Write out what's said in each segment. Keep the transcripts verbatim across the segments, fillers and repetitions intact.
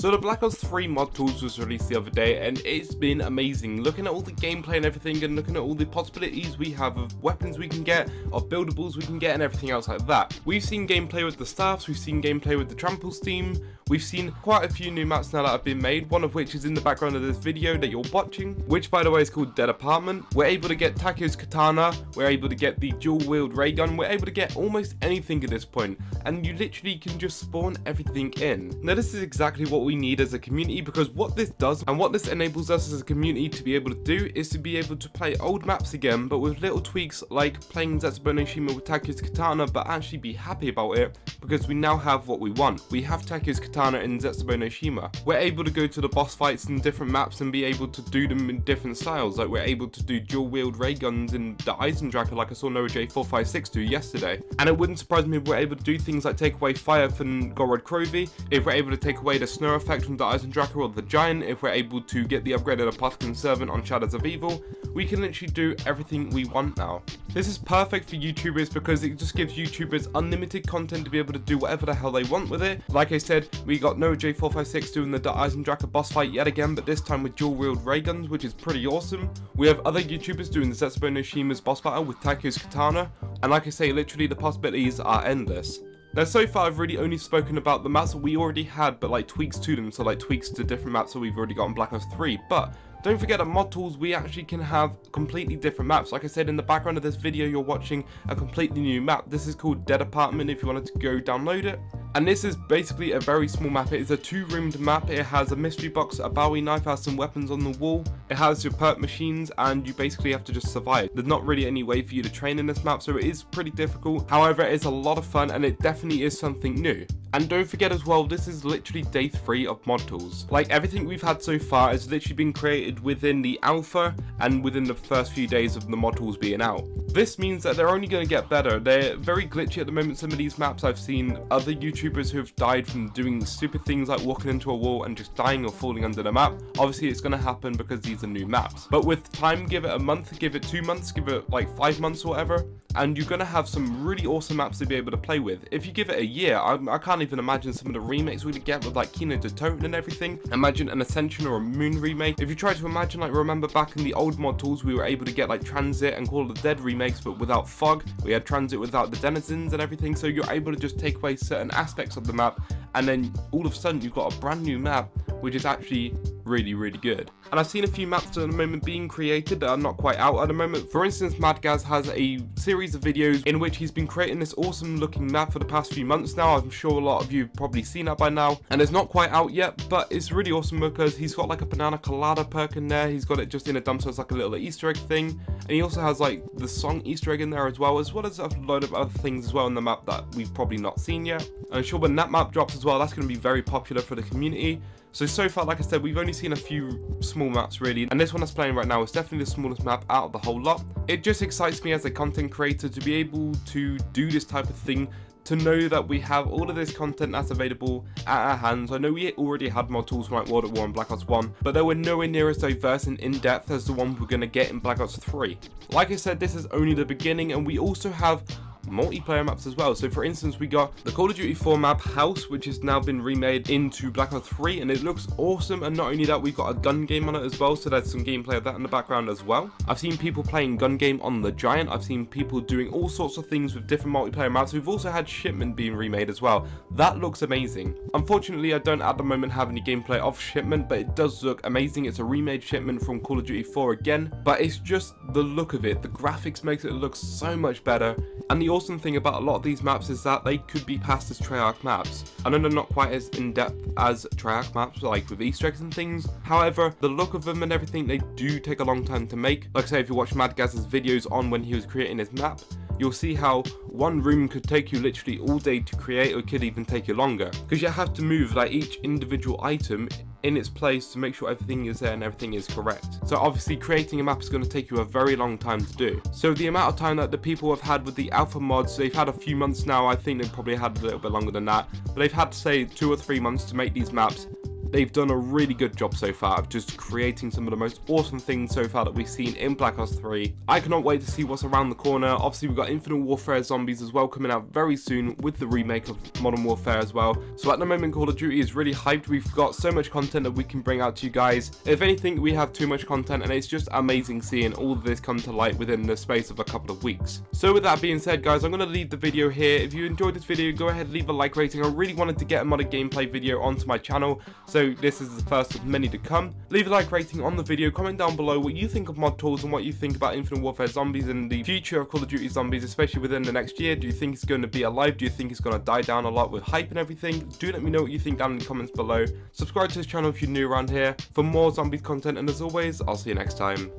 So the Black Ops three mod tools was released the other day, and it's been amazing. Looking at all the gameplay and everything, and looking at all the possibilities we have of weapons we can get, of buildables we can get, and everything else like that. We've seen gameplay with the staffs, we've seen gameplay with the tramples team, we've seen quite a few new maps now that have been made, one of which is in the background of this video that you're watching, which by the way is called Dead Apartment. We're able to get Takeo's Katana, we're able to get the dual wield ray gun, we're able to get almost anything at this point, and you literally can just spawn everything in. Now this is exactly what we need as a community, because what this does and what this enables us as a community to be able to do is to be able to play old maps again, but with little tweaks, like playing Zetsubou no Shima with Takeo's Katana, but actually be happy about it because we now have what we want. We have Takeo's Katana and Zetsubou no Shima. We're able to go to the boss fights in different maps and be able to do them in different styles, like we're able to do dual wield ray guns in the Eisendracker like I saw Noah J four five six do yesterday. And it wouldn't surprise me if we're able to do things like take away fire from Gorod Krovi, if we're able to take away the snow effect from the Eisendracker or the Giant, if we're able to get the upgraded Apothecan Servant on Shadows of Evil. We can literally do everything we want now. This is perfect for YouTubers because it just gives YouTubers unlimited content to be able to do whatever the hell they want with it. Like I said, we got Noah J four five six doing the Eisendracker boss fight yet again, but this time with dual wield ray guns, which is pretty awesome. We have other YouTubers doing the Zetsubou no Shima's boss battle with Takeo's Katana, and like I say, literally the possibilities are endless. Now so far I've really only spoken about the maps that we already had, but like tweaks to them, so like tweaks to different maps that we've already got in Black Ops three, but don't forget that mod tools, we actually can have completely different maps. Like I said, in the background of this video you're watching a completely new map. This is called Dead Apartment if you wanted to go download it. And this is basically a very small map. It is a two-roomed map. It has a mystery box, a Bowie knife, has some weapons on the wall. It has your perk machines, and you basically have to just survive. There's not really any way for you to train in this map, so it is pretty difficult. However, it's a lot of fun, and it definitely is something new. And don't forget as well, this is literally day three of mod tools. Like everything we've had so far has literally been created within the alpha and within the first few days of the mod tools being out. This means that they're only going to get better. They're very glitchy at the moment, some of these maps. I've seen other YouTubers who have died from doing stupid things like walking into a wall and just dying or falling under the map. Obviously it's going to happen because these are new maps. But with time, give it a month, give it two months, give it like five months or whatever, and you're going to have some really awesome maps to be able to play with. If you give it a year, I, I can't even imagine some of the remakes we'd get with like Kino de Toten and everything. Imagine an Ascension or a Moon remake. If you try to imagine, like, remember back in the old mod tools we were able to get like Transit and Call of the Dead remakes, but without fog. We had Transit without the denizens and everything, so you're able to just take away certain aspects of the map, and then all of a sudden you've got a brand new map which is actually really, really good. And I've seen a few maps at the moment being created that are not quite out at the moment. For instance, Mad Gaz has a series of videos in which he's been creating this awesome looking map for the past few months now. I'm sure a lot of you have probably seen that by now, and it's not quite out yet, but it's really awesome because he's got like a banana colada perk in there, he's got it just in a dump, so it's like a little Easter egg thing, and he also has like the song Easter egg in there as well, as well as a load of other things as well in the map that we've probably not seen yet. And I'm sure when that map drops as well, that's going to be very popular for the community. So, so far, like I said, we've only seen a few small maps really, and this one that's playing right now is definitely the smallest map out of the whole lot. It just excites me as a content creator to be able to do this type of thing, to know that we have all of this content that's available at our hands. I know we already had mod tools from like World at War and Black Ops one, but they were nowhere near as diverse and in-depth as the one we're going to get in Black Ops three. Like I said, this is only the beginning, and we also have multiplayer maps as well. So for instance, we got the Call of Duty four map House, which has now been remade into Black Ops three, and it looks awesome. And not only that, we've got a gun game on it as well, so there's some gameplay of that in the background as well. I've seen people playing gun game on the Giant. I've seen people doing all sorts of things with different multiplayer maps. We've also had Shipment being remade as well. That looks amazing. Unfortunately, I don't at the moment have any gameplay of Shipment, but it does look amazing. It's a remade Shipment from Call of Duty four again, but it's just the look of it. The graphics makes it look so much better, and the The awesome thing about a lot of these maps is that they could be passed as Treyarch maps. I know they're not quite as in-depth as Treyarch maps, like with Easter eggs and things. However, the look of them and everything, they do take a long time to make. Like I say, if you watch Mad Gaz's videos on when he was creating his map, you'll see how one room could take you literally all day to create, or it could even take you longer, because you have to move like each individual item in its place to make sure everything is there and everything is correct. So obviously creating a map is going to take you a very long time to do. So the amount of time that the people have had with the alpha mods, they've had a few months now. I think they've probably had a little bit longer than that, but they've had to say two or three months to make these maps. They've done a really good job so far of just creating some of the most awesome things so far that we've seen in Black Ops three. I cannot wait to see what's around the corner. Obviously, we've got Infinite Warfare Zombies as well coming out very soon with the remake of Modern Warfare as well. So at the moment, Call of Duty is really hyped. We've got so much content that we can bring out to you guys. If anything, we have too much content, and it's just amazing seeing all of this come to light within the space of a couple of weeks. So with that being said, guys, I'm going to leave the video here. If you enjoyed this video, go ahead and leave a like rating. I really wanted to get another gameplay video onto my channel, so this is the first of many to come. Leave a like rating on the video, comment down below what you think of mod tools and what you think about Infinite Warfare Zombies and the future of Call of Duty Zombies, especially within the next year. Do you think it's going to be alive? Do you think it's going to die down a lot with hype and everything? Do let me know what you think down in the comments below. Subscribe to this channel if you're new around here for more Zombies content, and as always, I'll see you next time.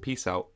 Peace out.